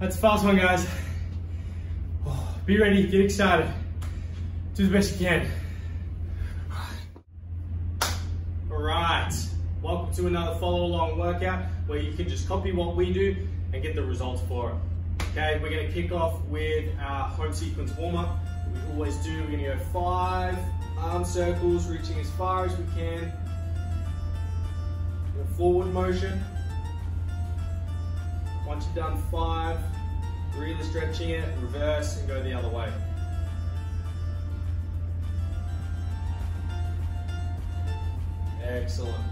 That's the fast one, guys. Oh, be ready, get excited. Do the best you can. All right, welcome to another follow-along workout where you can just copy what we do and get the results for it. Okay, we're gonna kick off with our home sequence warm-up. We always do, we're gonna go 5 arm circles, reaching as far as we can. Go forward motion. Once you've done 5, really stretching it, reverse and go the other way. Excellent.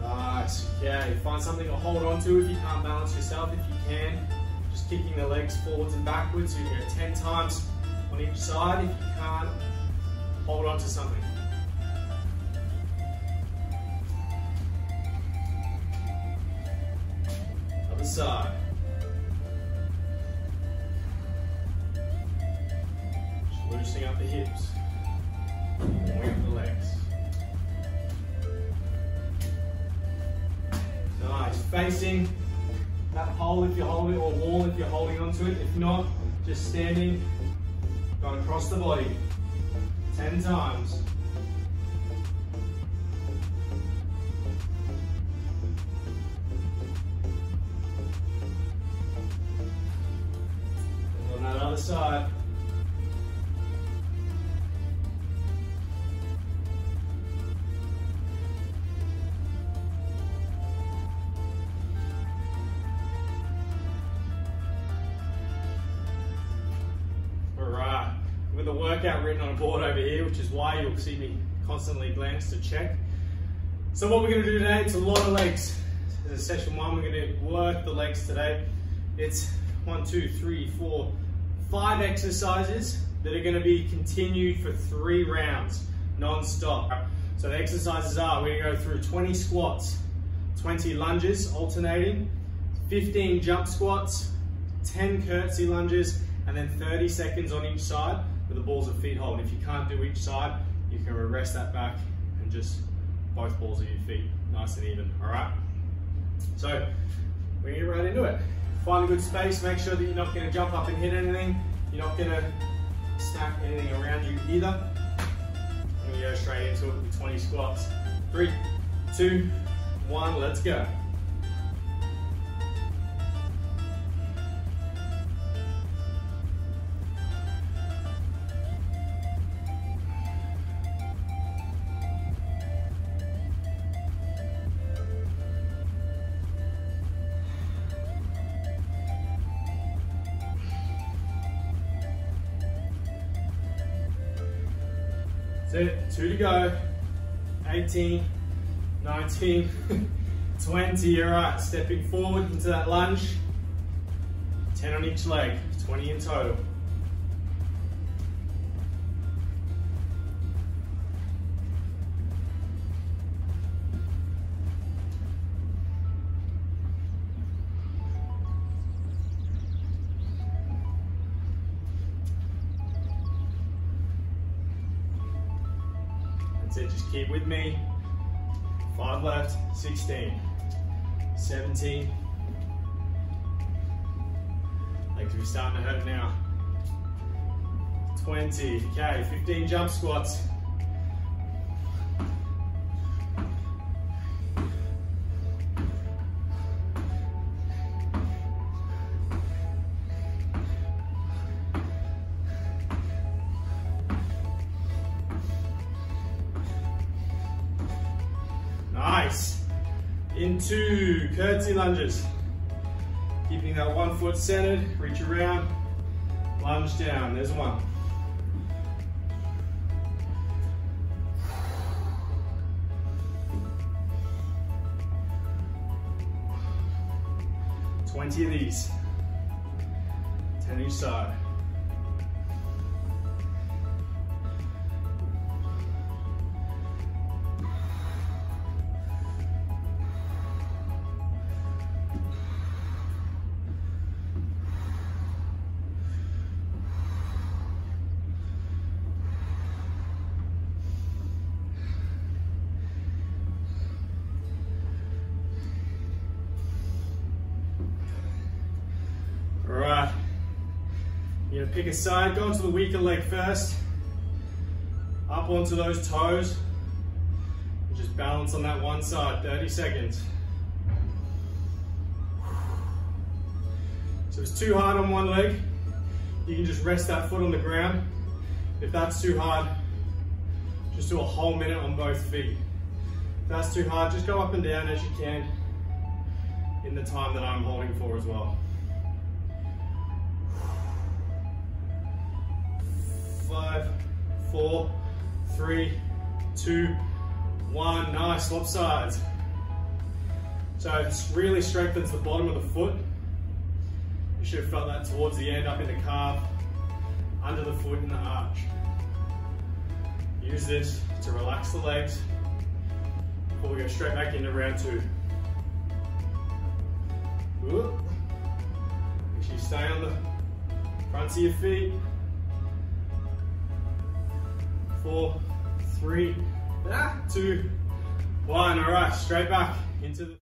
Nice, okay, find something to hold on to if you can't balance yourself, if you can. Just kicking the legs forwards and backwards, so you go 10 times on each side. If you can't, hold on to something. Other side. Just loosening up the hips, warming up the legs. Nice, facing that pole if you hold it, or wall if you're holding onto it. If not, just standing, going across the body 10 times. And on that other side. Workout written on a board over here, which is why you'll see me constantly glance to check. So what we're going to do today, it's a lot of legs. This is session 1, we're going to work the legs today. It's 5 exercises that are going to be continued for 3 rounds, non-stop. So the exercises are, we're going to go through 20 squats, 20 lunges alternating, 15 jump squats, 10 curtsy lunges, and then 30 seconds on each side with the balls of feet hold. If you can't do each side, you can rest that back and just both balls of your feet, nice and even, all right? So we're gonna get right into it. Find a good space, make sure that you're not gonna jump up and hit anything. You're not gonna smack anything around you either. I'm gonna go straight into it with 20 squats. 3, 2, 1, let's go. That's it, 2 to go, 18, 19, 20, all right, stepping forward into that lunge, 10 on each leg, 20 in total. That's it, just keep with me. 5 left, 16, 17. Legs are starting to hurt now. 20, okay, 15 jump squats. 2 curtsy lunges, keeping that one foot centered, reach around, lunge down, there's one. It's 20 of these, 10 each side. Then pick a side, go onto the weaker leg first, up onto those toes, and just balance on that one side, 30 seconds. So it's too hard on one leg, you can just rest that foot on the ground. If that's too hard, just do a whole minute on both feet. If that's too hard, just go up and down as you can in the time that I'm holding for as well. 5, 4, 3, 2, 1. Nice, swap sides. So it really strengthens the bottom of the foot. You should have felt that towards the end, up in the calf, under the foot and the arch. Use this to relax the legs before we go straight back into round two. Whoop. Make sure you stay on the fronts of your feet. 4, 3, 2, 1. All right, straight back into the...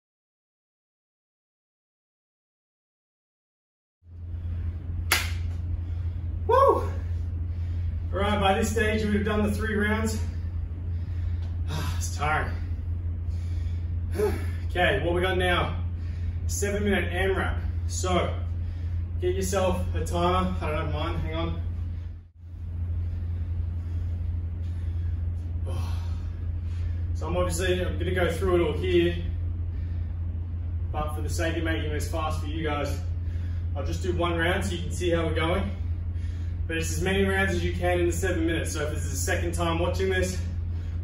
Woo! All right, by this stage, you would have done the 3 rounds. It's tiring. Okay, what we got now? 7-minute AMRAP. So, get yourself a timer. I don't have mine, hang on. So I'm gonna go through it all here, but for the sake of making this fast for you guys, I'll just do 1 round so you can see how we're going. But it's as many rounds as you can in the 7 minutes. So if this is the second time watching this,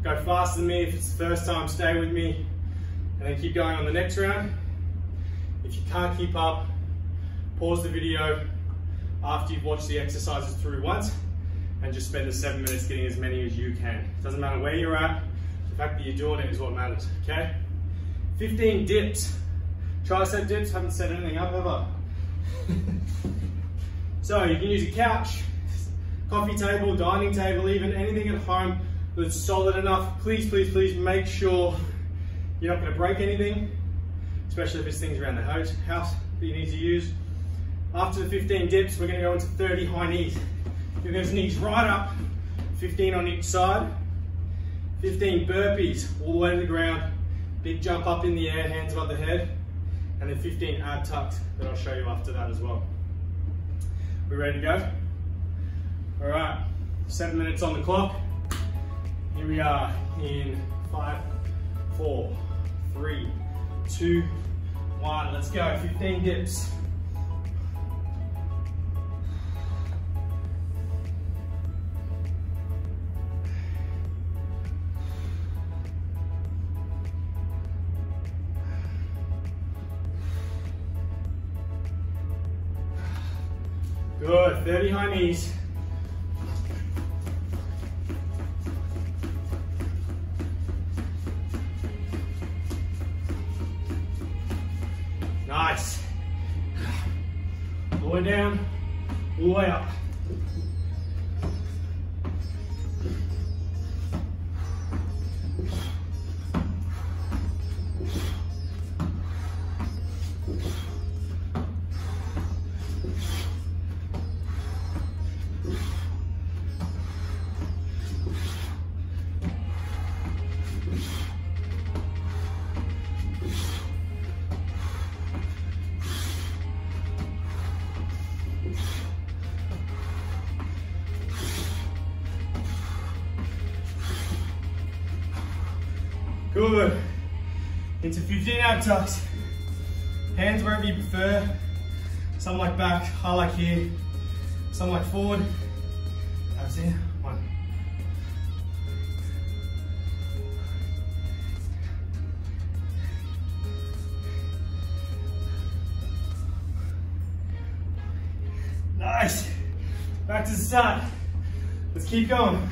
go faster than me. If it's the first time, stay with me, and then keep going on the next round. If you can't keep up, pause the video after you've watched the exercises through once, and just spend the 7 minutes getting as many as you can. It doesn't matter where you're at. The fact that you're doing it is what matters, okay? 15 dips. Tricep dips, haven't set anything up, have I? So you can use a couch, coffee table, dining table, even anything at home that's solid enough. Please, please, please make sure you're not gonna break anything, especially if it's things around the house that you need to use. After the 15 dips, we're gonna go into 30 high knees. You're gonna knees right up, 15 on each side. 15 burpees all the way to the ground, big jump up in the air, hands above the head, and then 15 ab tucks that I'll show you after that as well. We ready to go? All right, 7 minutes on the clock. Here we are in 5, 4, 3, 2, 1. Let's go, 15 dips. Good, 30 high knees. Nice. All the way down, all the way up. Good. Into 15 ab tucks. Hands wherever you prefer. Some like back, I like here. Some like forward. Abs in. 1. Nice. Back to the start. Let's keep going.